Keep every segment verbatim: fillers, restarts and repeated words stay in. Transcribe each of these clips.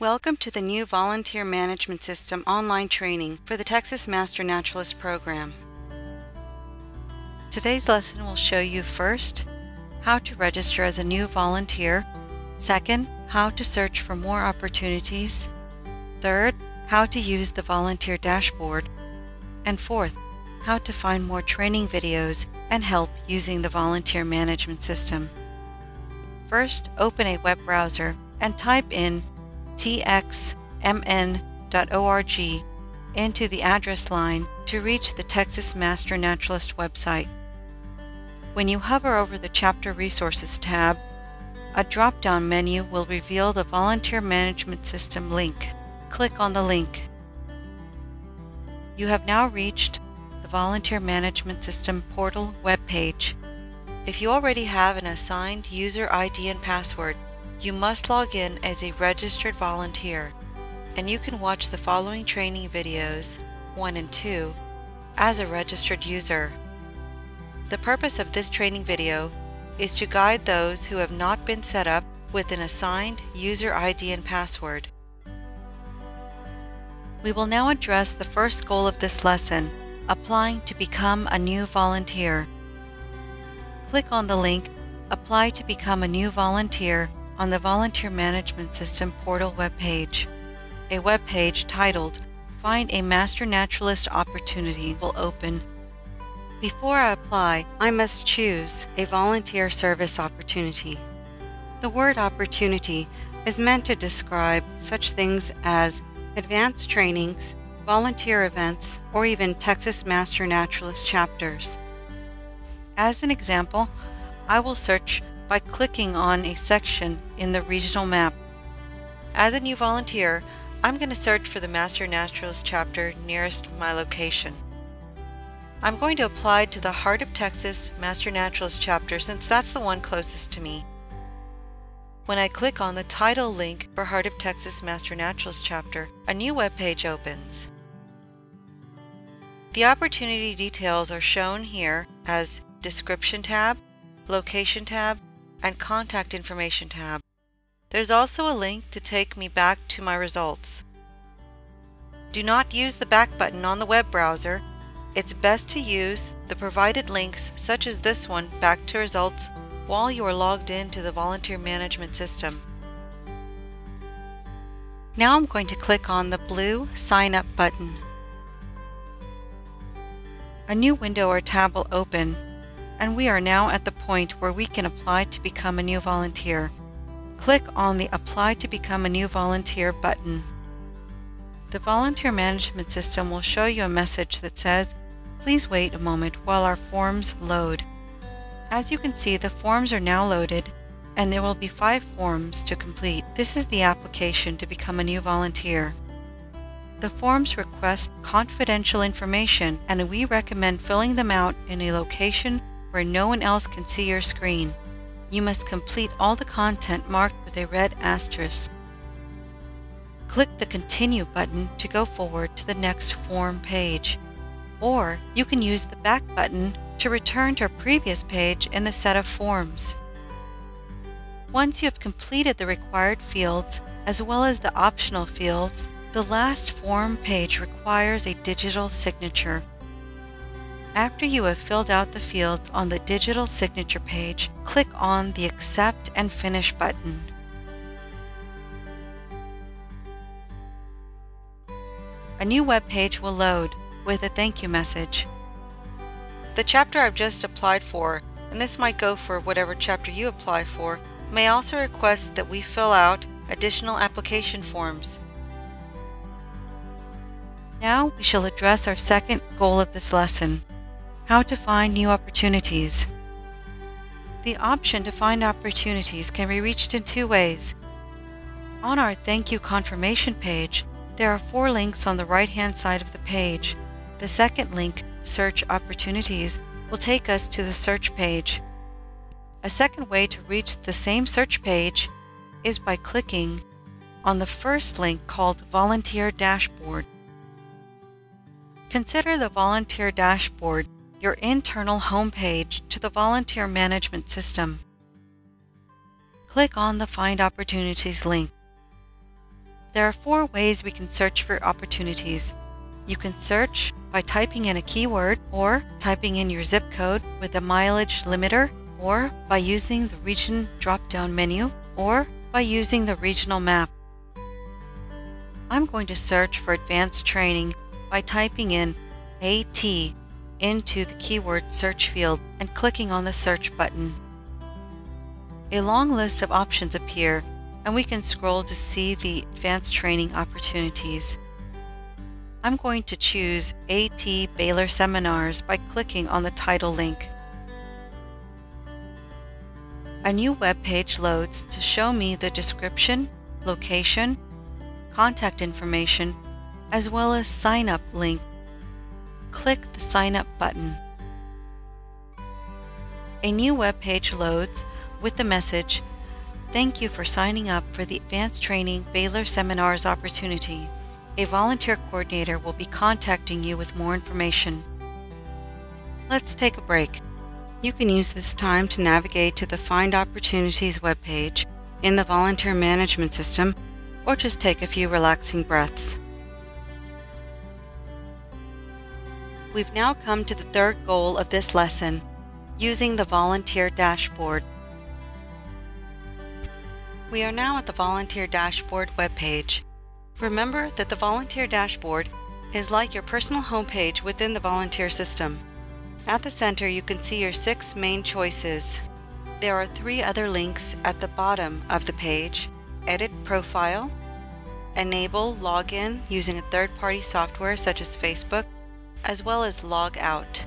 Welcome to the new Volunteer Management System online training for the Texas Master Naturalist Program. Today's lesson will show you first, how to register as a new volunteer, second, how to search for more opportunities, third, how to use the volunteer dashboard, and fourth, how to find more training videos and help using the Volunteer Management System. First, open a web browser and type in T X M N dot org into the address line to reach the Texas Master Naturalist website. When you hover over the Chapter Resources tab, a drop-down menu will reveal the Volunteer Management System link. Click on the link. You have now reached the Volunteer Management System portal webpage. If you already have an assigned user I D and password, you must log in as a registered volunteer, and you can watch the following training videos, one and two, as a registered user. The purpose of this training video is to guide those who have not been set up with an assigned user I D and password. We will now address the first goal of this lesson, applying to become a new volunteer. Click on the link, Apply to become a new volunteer, on the Volunteer Management System portal webpage. A webpage titled, Find a Master Naturalist Opportunity will open. Before I apply, I must choose a volunteer service opportunity. The word opportunity is meant to describe such things as advanced trainings, volunteer events, or even Texas Master Naturalist chapters. As an example, I will search by clicking on a section in the regional map. As a new volunteer, I'm going to search for the Master Naturalist chapter nearest my location. I'm going to apply to the Heart of Texas Master Naturalist chapter since that's the one closest to me. When I click on the title link for Heart of Texas Master Naturalist chapter, a new web page opens. The opportunity details are shown here as Description tab, Location tab, and Contact Information tab. There's also a link to take me back to my results. Do not use the back button on the web browser. It's best to use the provided links, such as this one, back to results, while you are logged in to the Volunteer Management System. Now I'm going to click on the blue Sign Up button. A new window or tab will open, and we are now at the point where we can apply to become a new volunteer. Click on the Apply to Become a New Volunteer button. The Volunteer Management System will show you a message that says, please wait a moment while our forms load. As you can see, the forms are now loaded, and there will be five forms to complete. This is the application to become a new volunteer. The forms request confidential information, and we recommend filling them out in a location where no one else can see your screen. You must complete all the content marked with a red asterisk. Click the Continue button to go forward to the next form page, or you can use the Back button to return to a previous page in the set of forms. Once you have completed the required fields, as well as the optional fields, the last form page requires a digital signature. After you have filled out the fields on the digital signature page, click on the Accept and Finish button. A new web page will load with a thank you message. The chapter I've just applied for, and this might go for whatever chapter you apply for, may also request that we fill out additional application forms. Now we shall address our second goal of this lesson, how to find new opportunities. The option to find opportunities can be reached in two ways. On our Thank You Confirmation page, there are four links on the right-hand side of the page. The second link, Search Opportunities, will take us to the search page. A second way to reach the same search page is by clicking on the first link called Volunteer Dashboard. Consider the Volunteer Dashboard your internal home page to the Volunteer Management System. Click on the Find Opportunities link. There are four ways we can search for opportunities. You can search by typing in a keyword, or typing in your zip code with a mileage limiter, or by using the region drop-down menu, or by using the regional map. I'm going to search for advanced training by typing in A T into the keyword search field and clicking on the search button. A long list of options appear, and we can scroll to see the advanced training opportunities. I'm going to choose A T Baylor Seminars by clicking on the title link. A new web page loads to show me the description, location, contact information, as well as sign up link. Click the sign up button. A new web page loads with the message, "Thank you for signing up for the Advanced Training Baylor Seminars opportunity. A volunteer coordinator will be contacting you with more information." Let's take a break. You can use this time to navigate to the Find Opportunities webpage in the Volunteer Management System, or just take a few relaxing breaths. We've now come to the third goal of this lesson, using the volunteer dashboard. We are now at the Volunteer Dashboard webpage. Remember that the Volunteer Dashboard is like your personal homepage within the volunteer system. At the center, you can see your six main choices. There are three other links at the bottom of the page: Edit Profile, Enable Login using a third-party software such as Facebook, as well as Log Out.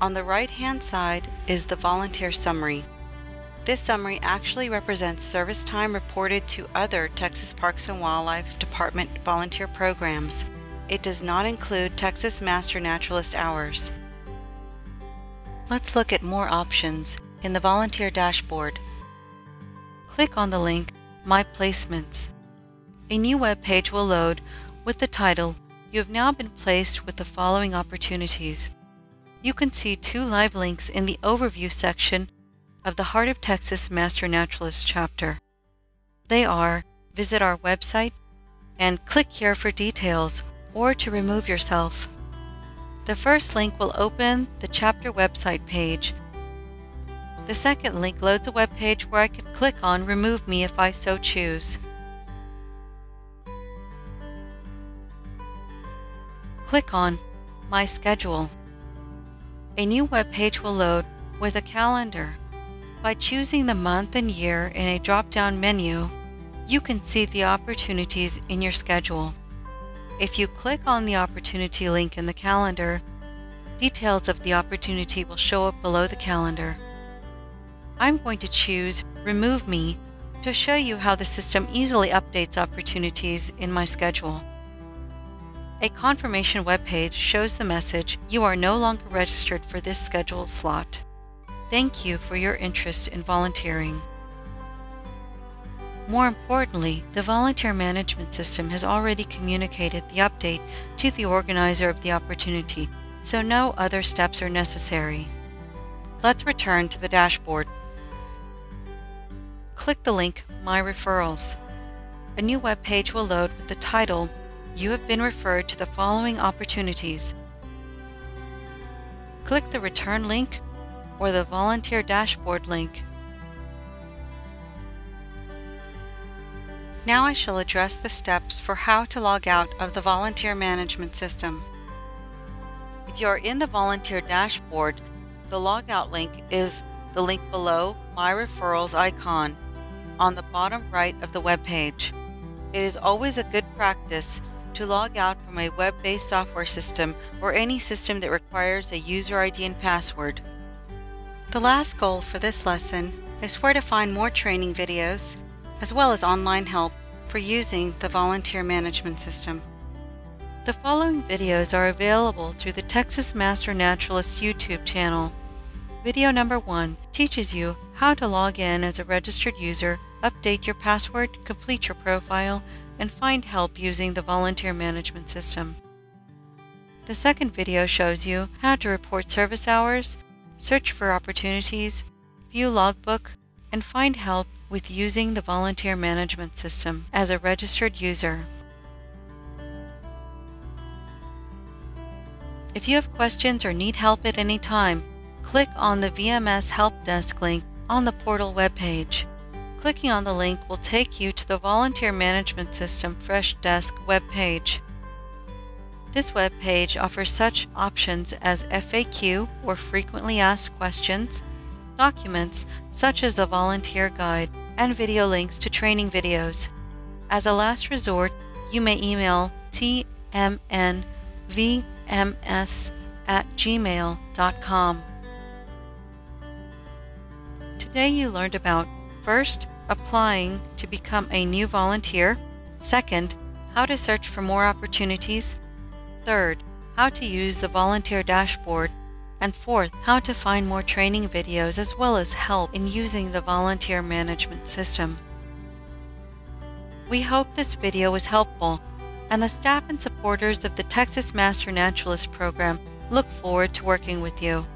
On the right-hand side is the Volunteer Summary. This summary actually represents service time reported to other Texas Parks and Wildlife Department volunteer programs. It does not include Texas Master Naturalist hours. Let's look at more options in the volunteer dashboard. Click on the link, My Placements. A new web page will load with the title, "You have now been placed with the following opportunities." You can see two live links in the Overview section of the Heart of Texas Master Naturalist Chapter. They are, visit our website and click here for details or to remove yourself. The first link will open the chapter website page. The second link loads a web page where I can click on Remove Me if I so choose. Click on My Schedule. A new web page will load with a calendar. By choosing the month and year in a drop-down menu, you can see the opportunities in your schedule. If you click on the opportunity link in the calendar, details of the opportunity will show up below the calendar. I'm going to choose Remove Me to show you how the system easily updates opportunities in my schedule. A confirmation webpage shows the message, "You are no longer registered for this schedule slot. Thank you for your interest in volunteering." More importantly, the Volunteer Management System has already communicated the update to the organizer of the opportunity, so no other steps are necessary. Let's return to the dashboard. Click the link, My Referrals. A new web page will load with the title, "You have been referred to the following opportunities." Click the Return link or the Volunteer Dashboard link. Now I shall address the steps for how to log out of the Volunteer Management System. If you are in the Volunteer Dashboard, the logout link is the link below My Referrals icon on the bottom right of the web page. It is always a good practice to log out from a web-based software system or any system that requires a user I D and password. The last goal for this lesson is where to find more training videos, as well as online help for using the Volunteer Management System. The following videos are available through the Texas Master Naturalist YouTube channel. Video number one teaches you how to log in as a registered user, update your password, complete your profile, and find help using the Volunteer Management System. The second video shows you how to report service hours, search for opportunities, view logbook, and find help with using the Volunteer Management System as a registered user. If you have questions or need help at any time, click on the V M S Help Desk link on the portal webpage. Clicking on the link will take you to the Volunteer Management System Fresh Desk webpage. This webpage offers such options as F A Q or frequently asked questions, documents such as a volunteer guide, and video links to training videos. As a last resort, you may email t m n v m s at gmail dot com. Today you learned about first, applying to become a new volunteer. Second, how to search for more opportunities. Third, how to use the volunteer dashboard. And fourth, how to find more training videos as well as help in using the volunteer management system. We hope this video was helpful, and the staff and supporters of the Texas Master Naturalist Program look forward to working with you.